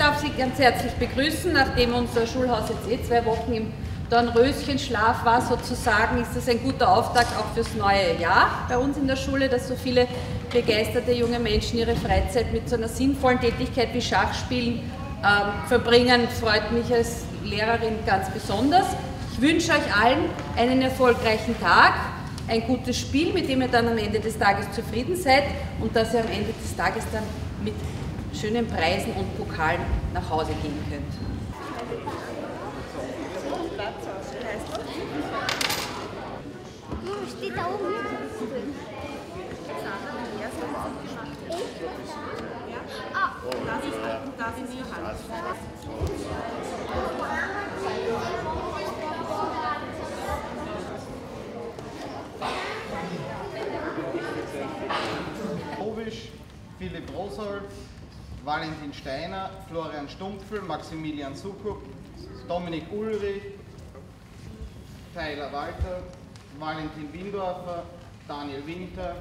darf Sie ganz herzlich begrüßen, nachdem unser Schulhaus jetzt 2 Wochen im Dornröschenschlaf war sozusagen, ist das ein guter Auftakt auch fürs neue Jahr bei uns in der Schule, dass so viele begeisterte junge Menschen ihre Freizeit mit so einer sinnvollen Tätigkeit wie Schachspielen verbringen. Freut mich als Lehrerin ganz besonders. Ich wünsche euch allen einen erfolgreichen Tag, ein gutes Spiel, mit dem ihr dann am Ende des Tages zufrieden seid und dass ihr am Ende des Tages dann mit schönen Preisen und Pokalen nach Hause gehen könnt. Steht da oben. Ah, das ist die Hand. Philipp Rosol, Valentin Steiner, Florian Stumpfel, Maximilian Sukup, Dominik Ulrich, Taylor Walter, Valentin Windorfer, Daniel Winter.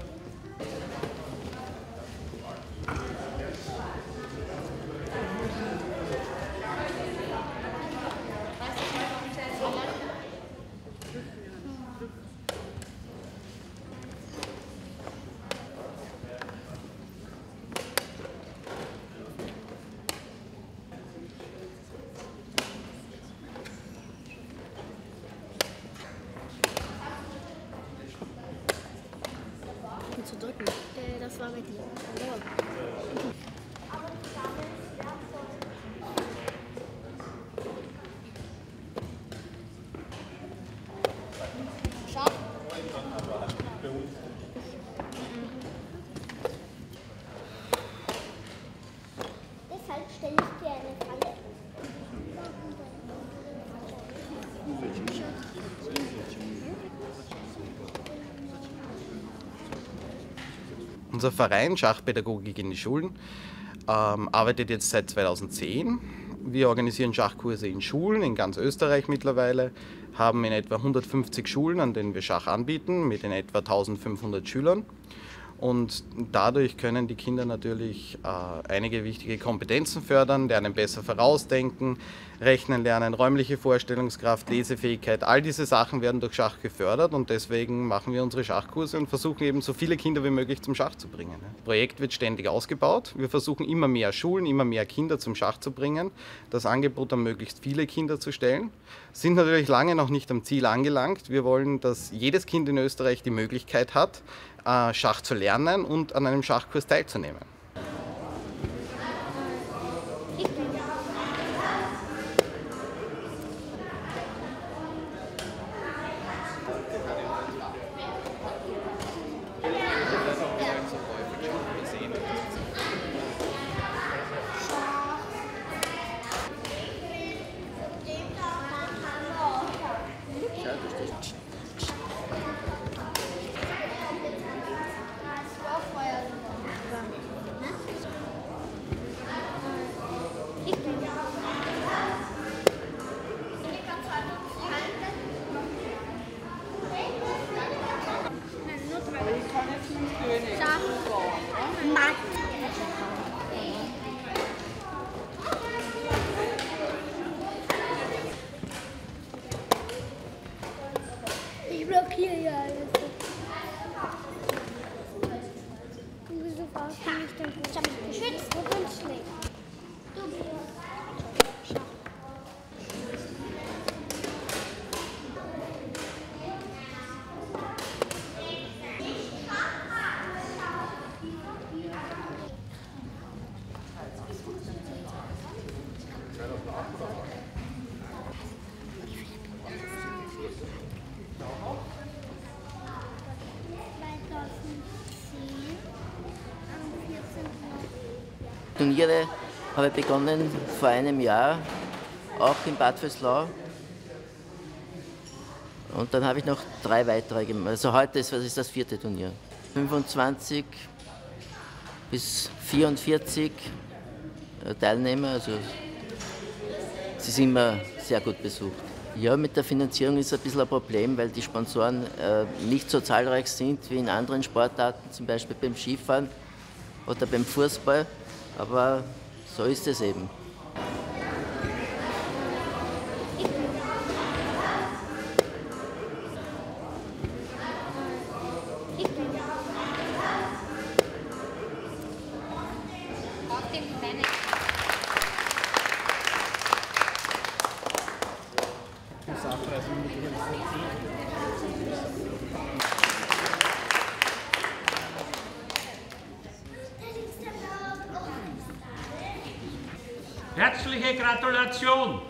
Zu drücken. Das war mit dir. Schau. Deshalb stelle ich dir eine Falle. Unser Verein Schachpädagogik in die Schulen arbeitet jetzt seit 2010. Wir organisieren Schachkurse in Schulen in ganz Österreich mittlerweile, haben in etwa 150 Schulen, an denen wir Schach anbieten, mit in etwa 1500 Schülern. Und dadurch können die Kinder natürlich einige wichtige Kompetenzen fördern, lernen besser vorausdenken, rechnen lernen, räumliche Vorstellungskraft, Lesefähigkeit. All diese Sachen werden durch Schach gefördert und deswegen machen wir unsere Schachkurse und versuchen eben so viele Kinder wie möglich zum Schach zu bringen. Das Projekt wird ständig ausgebaut. Wir versuchen immer mehr Schulen, immer mehr Kinder zum Schach zu bringen, das Angebot an möglichst viele Kinder zu stellen. Sind natürlich lange noch nicht am Ziel angelangt. Wir wollen, dass jedes Kind in Österreich die Möglichkeit hat, Schach zu lernen und an einem Schachkurs teilzunehmen. Turniere habe ich begonnen vor einem Jahr, auch in Bad Vöslau. Und dann habe ich noch 3 weitere gemacht. Also heute ist das 4. Turnier. 25 bis 44 Teilnehmer, also sie sind immer sehr gut besucht. Ja, mit der Finanzierung ist ein bisschen ein Problem, weil die Sponsoren nicht so zahlreich sind wie in anderen Sportarten, zum Beispiel beim Skifahren oder beim Fußball. Aber so ist es eben. herzliche Gratulation!